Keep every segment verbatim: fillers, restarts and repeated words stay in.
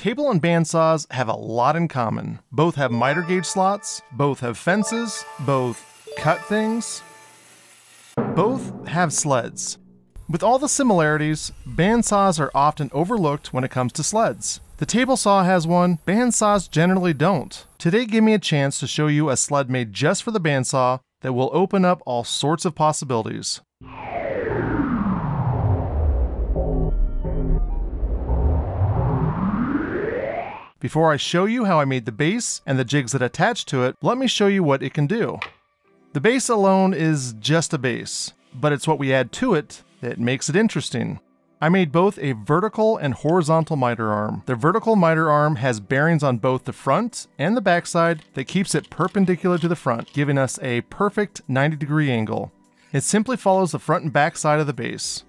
Table and bandsaws have a lot in common. Both have miter gauge slots, both have fences, both cut things, both have sleds. With all the similarities, bandsaws are often overlooked when it comes to sleds. The table saw has one, bandsaws generally don't. Today give me a chance to show you a sled made just for the bandsaw that will open up all sorts of possibilities. Before I show you how I made the base and the jigs that attach to it, let me show you what it can do. The base alone is just a base, but it's what we add to it that makes it interesting. I made both a vertical and horizontal miter arm. The vertical miter arm has bearings on both the front and the backside that keeps it perpendicular to the front, giving us a perfect ninety degree angle. It simply follows the front and back side of the base.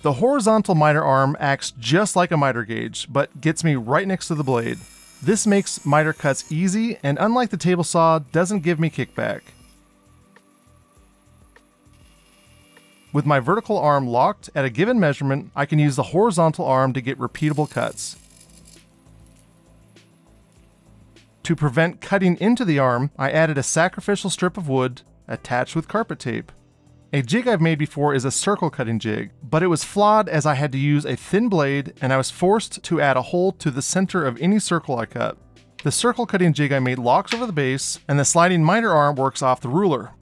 The horizontal miter arm acts just like a miter gauge, but gets me right next to the blade. This makes miter cuts easy, and unlike the table saw, doesn't give me kickback. With my vertical arm locked at a given measurement, I can use the horizontal arm to get repeatable cuts. To prevent cutting into the arm, I added a sacrificial strip of wood attached with carpet tape. A jig I've made before is a circle cutting jig, but it was flawed as I had to use a thin blade and I was forced to add a hole to the center of any circle I cut. The circle cutting jig I made locks over the base and the sliding miter arm works off the ruler.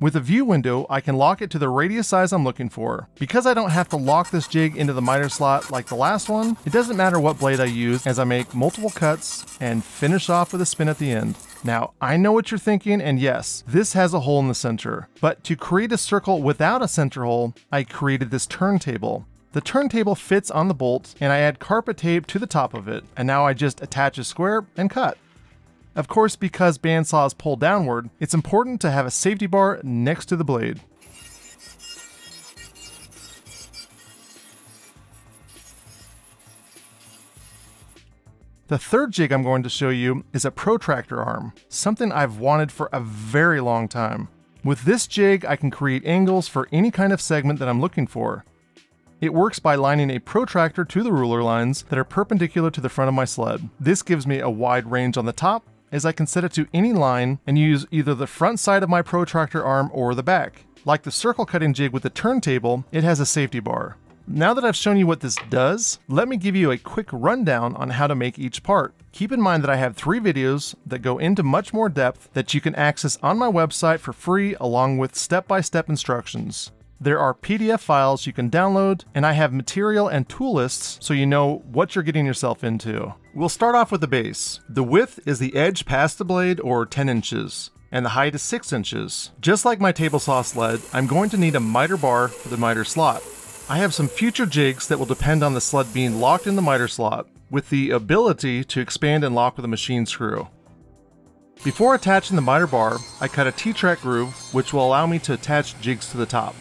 With a view window, I can lock it to the radius size I'm looking for. Because I don't have to lock this jig into the miter slot like the last one, it doesn't matter what blade I use as I make multiple cuts and finish off with a spin at the end. Now, I know what you're thinking, and yes, this has a hole in the center. But to create a circle without a center hole, I created this turntable. The turntable fits on the bolt, and I add carpet tape to the top of it, and now I just attach a square and cut. Of course, because bandsaws pull downward, it's important to have a safety bar next to the blade. The third jig I'm going to show you is a protractor arm, something I've wanted for a very long time. With this jig, I can create angles for any kind of segment that I'm looking for. It works by lining a protractor to the ruler lines that are perpendicular to the front of my sled. This gives me a wide range on the top, as I can set it to any line and use either the front side of my protractor arm or the back. Like the circle cutting jig with the turntable, it has a safety bar. Now that I've shown you what this does, let me give you a quick rundown on how to make each part. Keep in mind that I have three videos that go into much more depth that you can access on my website for free along with step-by-step instructions. There are P D F files you can download, and I have material and tool lists so you know what you're getting yourself into. We'll start off with the base. The width is the edge past the blade, or ten inches. And the height is six inches. Just like my table saw sled, I'm going to need a miter bar for the miter slot. I have some future jigs that will depend on the sled being locked in the miter slot, with the ability to expand and lock with a machine screw. Before attaching the miter bar, I cut a T-track groove, which will allow me to attach jigs to the top.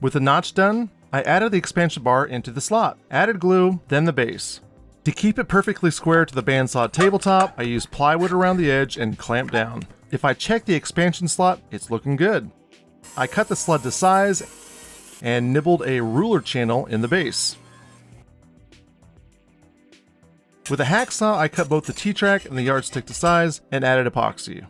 With the notch done, I added the expansion bar into the slot, added glue, then the base. To keep it perfectly square to the bandsaw tabletop, I used plywood around the edge and clamped down. If I check the expansion slot, it's looking good. I cut the sled to size and nibbled a ruler channel in the base. With a hacksaw, I cut both the T-track and the yardstick to size and added epoxy.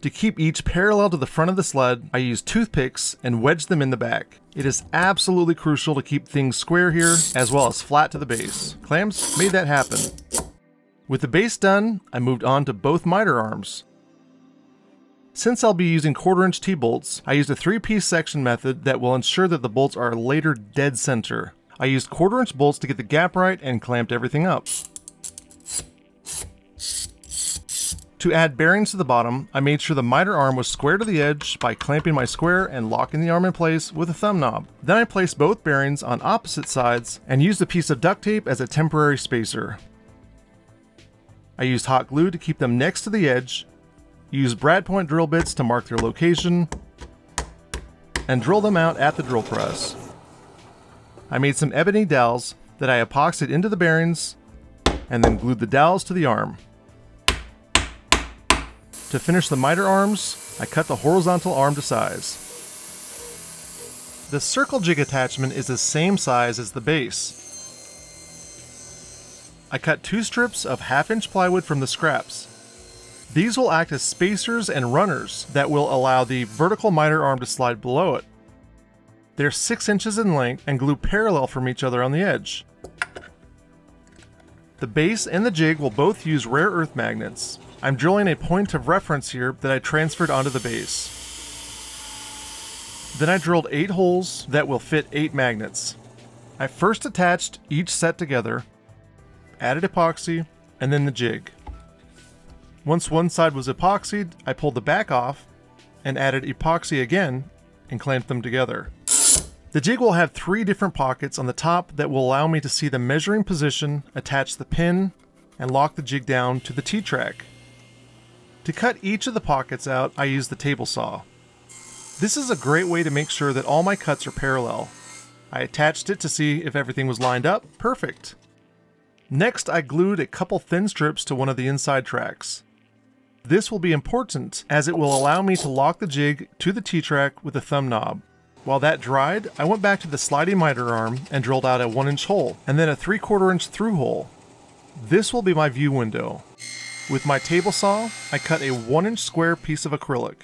To keep each parallel to the front of the sled, I used toothpicks and wedged them in the back. It is absolutely crucial to keep things square here, as well as flat to the base. Clamps made that happen. With the base done, I moved on to both miter arms. Since I'll be using quarter inch T-bolts, I used a three-piece section method that will ensure that the bolts are later dead center. I used quarter inch bolts to get the gap right and clamped everything up. To add bearings to the bottom, I made sure the miter arm was square to the edge by clamping my square and locking the arm in place with a thumb knob. Then I placed both bearings on opposite sides and used a piece of duct tape as a temporary spacer. I used hot glue to keep them next to the edge, use brad point drill bits to mark their location, and drill them out at the drill press. I made some ebony dowels that I epoxied into the bearings and then glued the dowels to the arm. To finish the miter arms, I cut the horizontal arm to size. The circle jig attachment is the same size as the base. I cut two strips of half-inch plywood from the scraps. These will act as spacers and runners that will allow the vertical miter arm to slide below it. They're six inches in length and glue parallel from each other on the edge. The base and the jig will both use rare earth magnets. I'm drilling a point of reference here that I transferred onto the base. Then I drilled eight holes that will fit eight magnets. I first attached each set together, added epoxy, and then the jig. Once one side was epoxied, I pulled the back off and added epoxy again and clamped them together. The jig will have three different pockets on the top that will allow me to see the measuring position, attach the pin, and lock the jig down to the T-track. To cut each of the pockets out, I used the table saw. This is a great way to make sure that all my cuts are parallel. I attached it to see if everything was lined up. Perfect. Next, I glued a couple thin strips to one of the inside tracks. This will be important as it will allow me to lock the jig to the T-track with a thumb knob. While that dried, I went back to the sliding miter arm and drilled out a one inch hole and then a three quarter inch through hole. This will be my view window. With my table saw, I cut a one inch square piece of acrylic.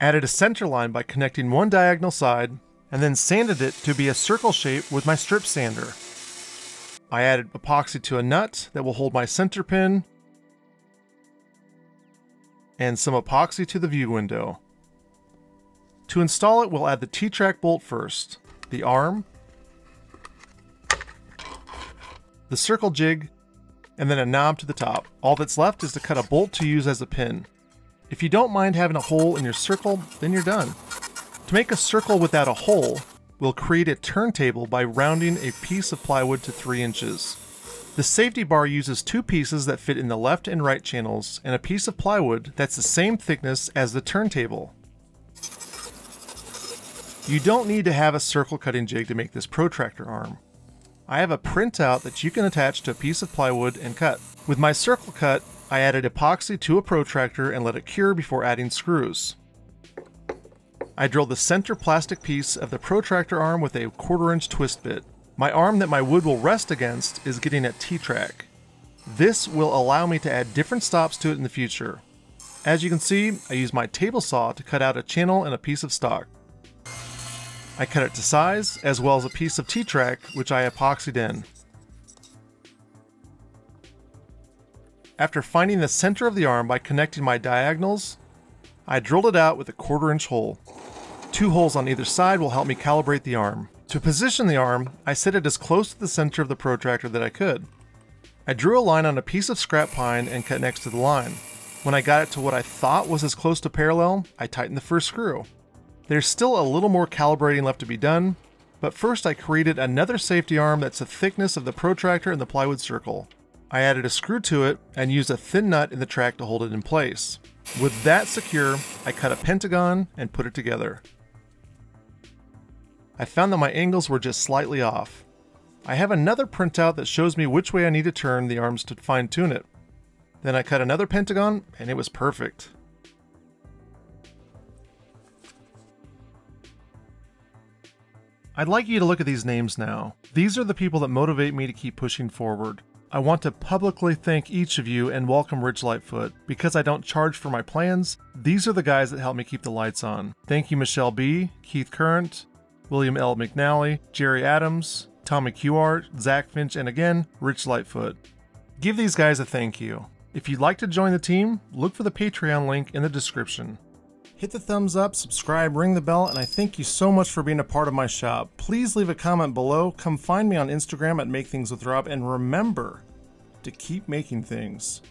Added a center line by connecting one diagonal side, and then sanded it to be a circle shape with my strip sander. I added epoxy to a nut that will hold my center pin, and some epoxy to the view window. To install it, we'll add the T-track bolt first, the arm, the circle jig, and then a knob to the top. All that's left is to cut a bolt to use as a pin. If you don't mind having a hole in your circle, then you're done. To make a circle without a hole, we'll create a turntable by rounding a piece of plywood to three inches. The safety bar uses two pieces that fit in the left and right channels and a piece of plywood that's the same thickness as the turntable. You don't need to have a circle cutting jig to make this protractor arm. I have a printout that you can attach to a piece of plywood and cut. With my circle cut, I added epoxy to a protractor and let it cure before adding screws. I drilled the center plastic piece of the protractor arm with a quarter inch twist bit. My arm that my wood will rest against is getting a T-track. This will allow me to add different stops to it in the future. As you can see, I used my table saw to cut out a channel and a piece of stock. I cut it to size, as well as a piece of T-track, which I epoxied in. After finding the center of the arm by connecting my diagonals, I drilled it out with a quarter inch hole. Two holes on either side will help me calibrate the arm. To position the arm, I set it as close to the center of the protractor that I could. I drew a line on a piece of scrap pine and cut next to the line. When I got it to what I thought was as close to parallel, I tightened the first screw. There's still a little more calibrating left to be done, but first I created another safety arm that's the thickness of the protractor and the plywood circle. I added a screw to it and used a thin nut in the track to hold it in place. With that secure, I cut a pentagon and put it together. I found that my angles were just slightly off. I have another printout that shows me which way I need to turn the arms to fine-tune it. Then I cut another pentagon and it was perfect. I'd like you to look at these names now. These are the people that motivate me to keep pushing forward. I want to publicly thank each of you and welcome Rich Lightfoot. Because I don't charge for my plans, these are the guys that help me keep the lights on. Thank you Michelle B, Keith Current, William L. McNally, Jerry Adams, Tommy Q R, Zach Finch, and again, Rich Lightfoot. Give these guys a thank you. If you'd like to join the team, look for the Patreon link in the description. Hit the thumbs up, subscribe, ring the bell, and I thank you so much for being a part of my shop. Please leave a comment below. Come find me on Instagram at MakeThingsWithRob, and remember to keep making things.